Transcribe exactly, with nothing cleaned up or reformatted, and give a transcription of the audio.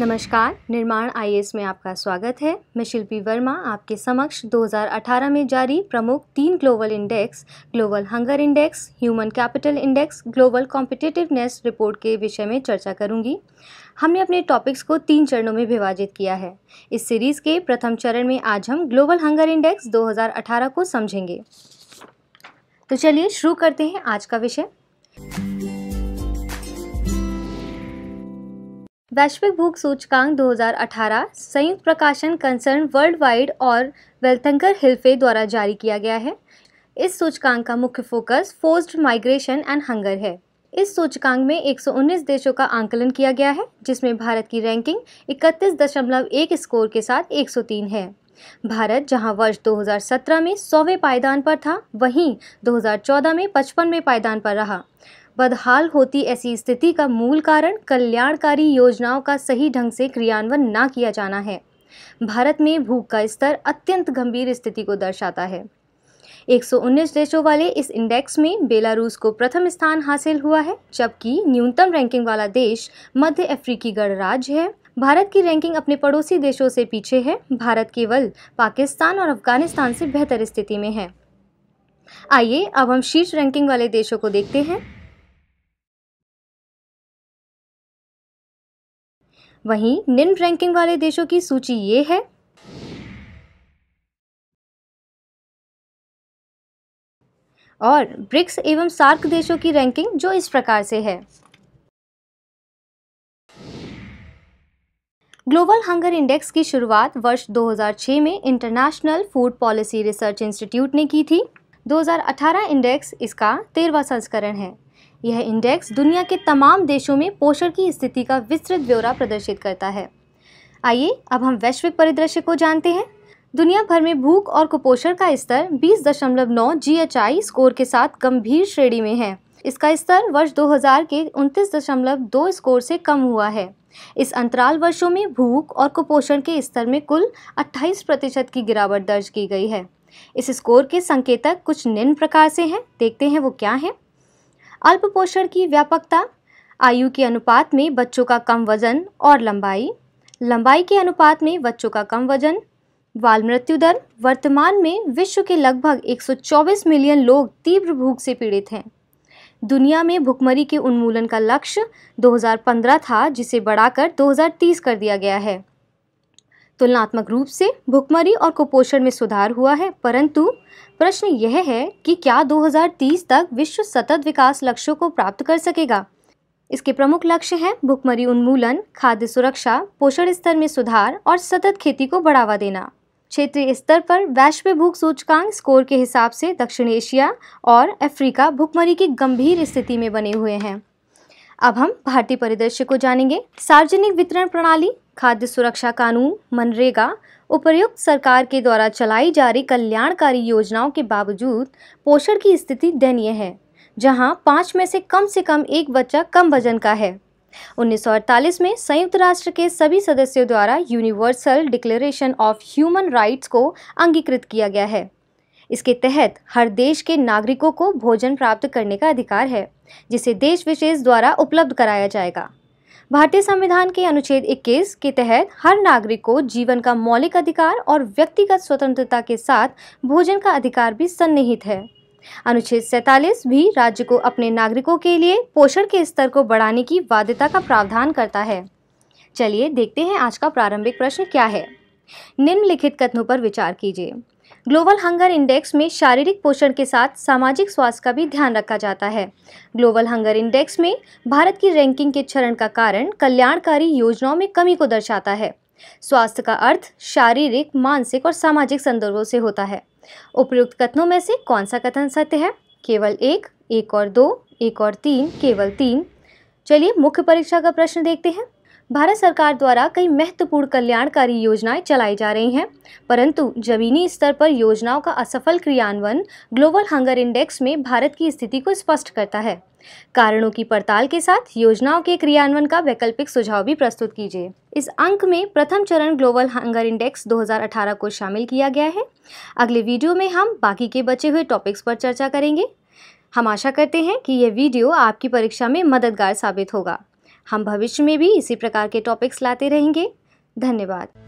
नमस्कार, निर्माण आईएएस में आपका स्वागत है। मैं शिल्पी वर्मा आपके समक्ष दो हज़ार अठारह में जारी प्रमुख तीन global index global hunger index, human capital index, global competitiveness report के विषय में चर्चा करूंगी। हमने अपने टॉपिक्स को तीन चरणों में विभाजित किया है। इस सीरीज़ के प्रथम चरण में आज हम ग्लोबल हंगर इंडेक्स दो हज़ार अठारह को समझेंगे। तो चलिए शुरू करते हैं आज का विषय। वैश्विक भूख सूचकांक दो हज़ार अठारह संयुक्त प्रकाशन कंसर्न वर्ल्डवाइड और वेल्थंकर हेल्फे द्वारा जारी किया गया है। इस सूचकांक का मुख्य focus forced migration and hunger है। इस सूचकांक में एक सौ उन्नीस देशों का आंकलन किया गया है, जिसमें भारत की रैंकिंग इकतीस दशमलव एक स्कोर के साथ एक सौ तीन है। भारत जहां वर्ष दो हज़ार सत्रह में सौवें पायदान पर था, वहीं दो हज़ार चौदह में पचपनवें पायदान पर रहा। बदहाल होती ऐसी स्थिति का मूल कारण कल्याणकारी योजनाओं का सही ढंग से क्रियान्वयन न किया जाना है। भारत में भूख का स्तर अत्यंत गंभीर स्थिति को दर्शाता है। एक सौ उन्नीस देशों वाले इस इंडेक्स में बेलारूस को प्रथम स्थान हासिल हुआ है, जबकि न्यूनतम रैंकिंग वाला देश मध्य अफ्रीकी गणराज्य है। भारत की रैंकिंग अपने पड़ोसी देशों से पीछे है। भारत केवल पाकिस्तान और अफगानिस्तान से बेहतर स्थिति में है। आइए अब हम शीर्ष रैंकिंग वाले देशों को देखते हैं। वहीं निम्न रैंकिंग वाले देशों की सूची ये है। और ब्रिक्स एवं सार्क देशों की रैंकिंग जो इस प्रकार से है। ग्लोबल हंगर इंडेक्स की शुरुआत वर्ष दो हज़ार छह में International Food Policy Research Institute ने की थी। दो हज़ार अठारह इंडेक्स इसका तेरहवां संस्करण है। यह इंडेक्स दुनिया के तमाम देशों में पोषण की स्थिति का विस्तृत ब्यौरा प्रदर्शित करता है। आइए अब हम वैश्विक परिदृश्य को जानते हैं। दुनिया भर में भूख और कुपोषण का स्तर बीस दशमलव नौ जी एच आई स्कोर के साथ गंभीर श्रेणी में है। इसका स्तर वर्ष दो हज़ार के उनतीस दशमलव दो स्कोर से कम हुआ है। इस अंतराल वर्षों में भूख और कुपोषण के स्तर में कुल अट्ठाईस प्रतिशत की गिरावट दर्ज की गई है। इस स्कोर के संकेतक कुछ निम्न प्रकार से हैं, देखते हैं वो क्या है। अल्प पोषण की व्यापकता, आयु के अनुपात में बच्चों का कम वजन और लंबाई, लंबाई के अनुपात में बच्चों का कम वजन, बाल मृत्यु दर। वर्तमान में विश्व के लगभग एक सौ चौबीस मिलियन लोग तीव्र भूख से पीड़ित हैं। दुनिया में भुखमरी के उन्मूलन का लक्ष्य दो हज़ार पंद्रह था, जिसे बढ़ाकर दो हज़ार तीस कर दिया गया है। तुलनात्मक रूप से भुखमरी और कुपोषण में सुधार हुआ है, परंतु प्रश्न यह है कि क्या दो हज़ार तीस तक विश्व सतत विकास लक्ष्यों को प्राप्त कर सकेगा। इसके प्रमुख लक्ष्य हैं भुखमरी उन्मूलन, खाद्य सुरक्षा, पोषण स्तर में सुधार और सतत खेती को बढ़ावा देना। क्षेत्रीय स्तर पर वैश्विक भूख सूचकांक स्कोर के हिसाब से दक्षिण एशिया और अफ्रीका भुखमरी की गंभीर स्थिति में बने हुए हैं। अब हम भारतीय परिदृश्य को जानेंगे। सार्वजनिक वितरण प्रणाली, खाद्य सुरक्षा कानून, मनरेगा, उपर्युक्त सरकार के द्वारा चलाई जा रही कल्याणकारी योजनाओं के बावजूद पोषण की स्थिति दयनीय है, जहां पाँच में से कम से कम एक बच्चा कम वजन का है। उन्नीस सौ अड़तालीस में संयुक्त राष्ट्र के सभी सदस्यों द्वारा Universal Declaration of Human Rights को अंगीकृत किया गया है। इसके तहत हर देश के नागरिकों को भोजन प्राप्त करने का अधिकार है, जिसे देश विशेष द्वारा उपलब्ध कराया जाएगा। भारतीय संविधान के अनुच्छेद इक्कीस के तहत हर नागरिक को जीवन का मौलिक अधिकार और व्यक्तिगत स्वतंत्रता के साथ भोजन का अधिकार भी सन्निहित है। अनुच्छेद सैंतालीस भी राज्य को अपने नागरिकों के लिए पोषण के स्तर को बढ़ाने की बाध्यता का प्रावधान करता है। चलिए देखते हैं आज का प्रारंभिक प्रश्न क्या है। निम्नलिखित कथनों पर विचार कीजिए। ग्लोबल हंगर इंडेक्स में शारीरिक पोषण के साथ सामाजिक स्वास्थ्य का भी ध्यान रखा जाता है। ग्लोबल हंगर इंडेक्स में भारत की रैंकिंग के क्षरण का कारण कल्याणकारी योजनाओं में कमी को दर्शाता है। स्वास्थ्य का अर्थ शारीरिक, मानसिक और सामाजिक संदर्भों से होता है। उपरोक्त कथनों में से कौन सा कथन सत्य है? केवल एक, एक और दो, एक और तीन, केवल तीन। चलिए मुख्य परीक्षा का प्रश्न देखते हैं। भारत सरकार द्वारा कई महत्वपूर्ण कल्याणकारी योजनाएं चलाई जा रही हैं, परंतु जमीनी स्तर पर योजनाओं का असफल क्रियान्वयन ग्लोबल हंगर इंडेक्स में भारत की स्थिति को स्पष्ट करता है। कारणों की पड़ताल के साथ योजनाओं के क्रियान्वयन का वैकल्पिक सुझाव भी प्रस्तुत कीजिए। इस अंक में प्रथम चरण ग्लोबल हंगर इंडेक्स दो हज़ार अठारह को शामिल किया गया है। अगले वीडियो में हम बाकी के बचे हुए टॉपिक्स पर चर्चा करेंगे। हम आशा करते हैं कि यह वीडियो आपकी परीक्षा में मददगार साबित होगा। हम भविष्य में भी इसी प्रकार के टॉपिक्स लाते रहेंगे। धन्यवाद।